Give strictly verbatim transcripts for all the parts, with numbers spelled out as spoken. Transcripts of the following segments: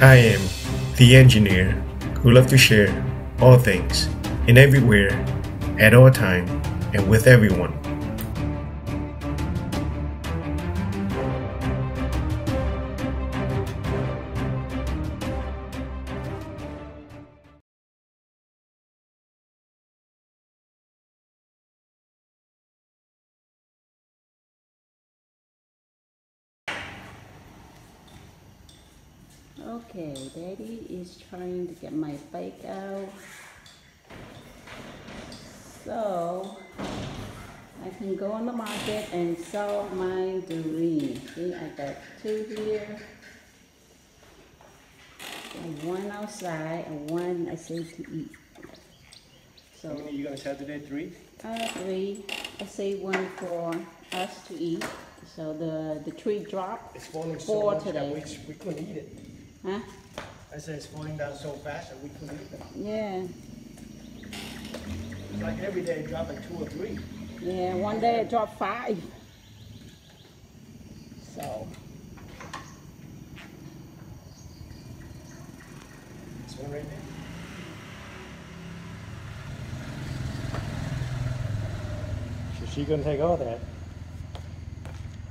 I am the engineer who loves to share all things and everywhere at all time and with everyone. Okay, Daddy is trying to get my bike out so I can go on the market and sell my dream. See, I got two here, and one outside and one I saved to eat. So you gonna sell today three? Uh, three. I saved one for us to eat. So the the tree dropped. It's falling so much today. That we, we couldn't eat it. Huh? I said it's falling down so fast that we couldn't eat them. Yeah. It's like every day it dropped like two or three. Yeah, one day it dropped five. So. This one right there? So she's going to take all that.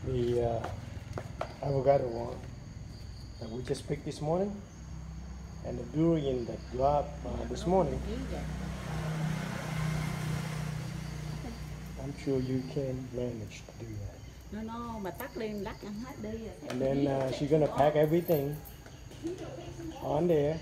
The uh, avocado one that we just picked this morning, and the durian that dropped uh, this morning. I'm sure you can manage to do that. No, no, and then uh, she's gonna pack everything on there.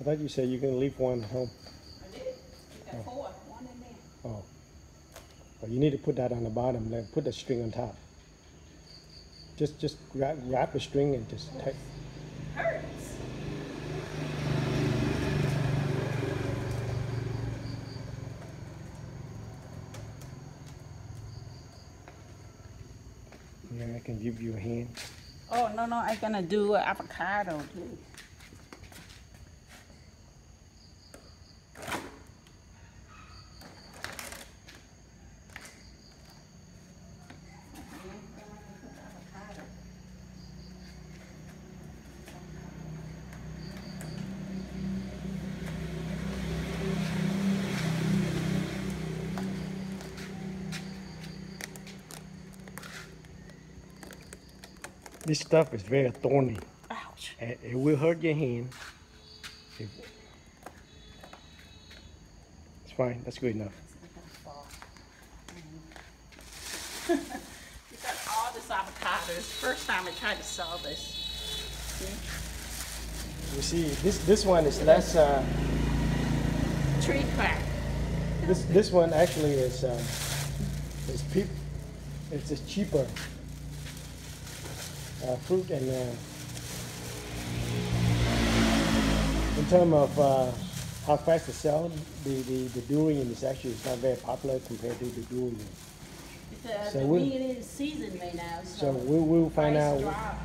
I thought you said you're going to leave one home. I did. You got oh. four. One in there. Oh. Well, you need to put that on the bottom. Then put the string on top. Just just wrap, wrap the string and just take. Hurts. Yeah, I can give you a hand. Oh, no, no. I'm going to do an avocado, too. This stuff is very thorny. Ouch. It, it will hurt your hand. It, it's fine. That's good enough. Mm-hmm. You got all this avocados. First time I tried to sell this. See? You see, this this one is less uh, tree crack. This this one actually is uh, is peep. It's just cheaper. Uh, fruit and uh, in terms of uh, how fast to sell, the, the, the durian is actually it's not very popular compared to the durian. Uh, so we'll, it is season right now. So, so we will find out. Drop.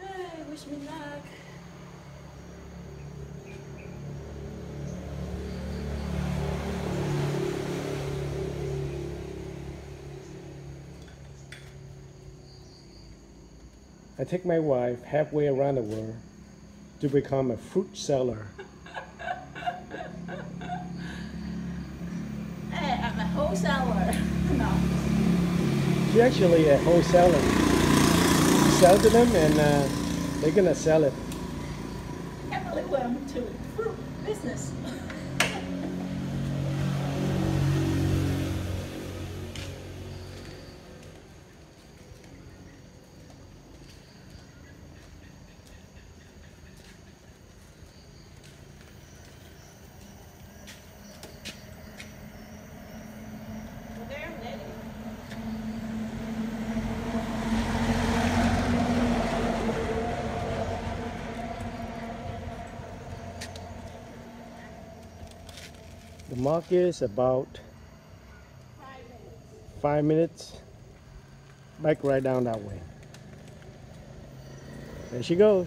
Hey, wish me luck. I take my wife halfway around the world to become a fruit seller. Hey, I'm a wholesaler. No. She actually a wholesaler. Sell to them and uh, they're gonna sell it. I can't believe I'm to fruit business. The mark is about five minutes. Five minutes. Back right down that way. There she goes.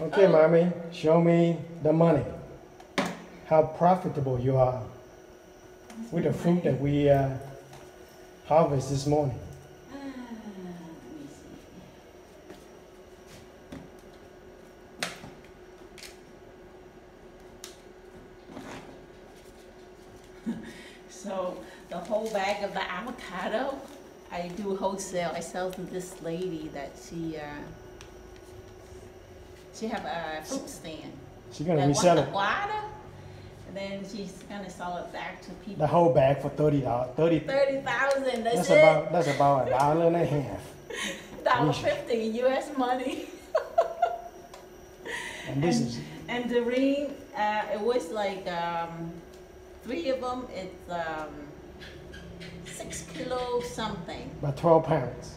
Okay, mommy, show me the money. How profitable you are with the fruit that we uh, harvest this morning. So the whole bag of the avocado, I do wholesale. I sell to this lady that she uh, she have a fruit stand. She's gonna resell it. And then she's gonna sell it back to people. The whole bag for thirty dollars. Thirty. Thirty thousand. That's, that's it. About that's about a dollar and a half. Dollar fifty U S money. And this and, is. And Doreen, uh, it was like. Um, Three of them, it's um, six kilo something. About twelve pounds.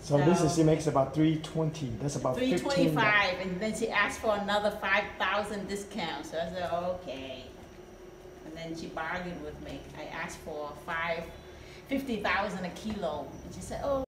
So, so this is, she makes about three twenty. That's about three twenty-five, and then she asked for another five thousand discount. So I said, okay. And then she bargained with me. I asked for five, fifty thousand a kilo. And she said, oh.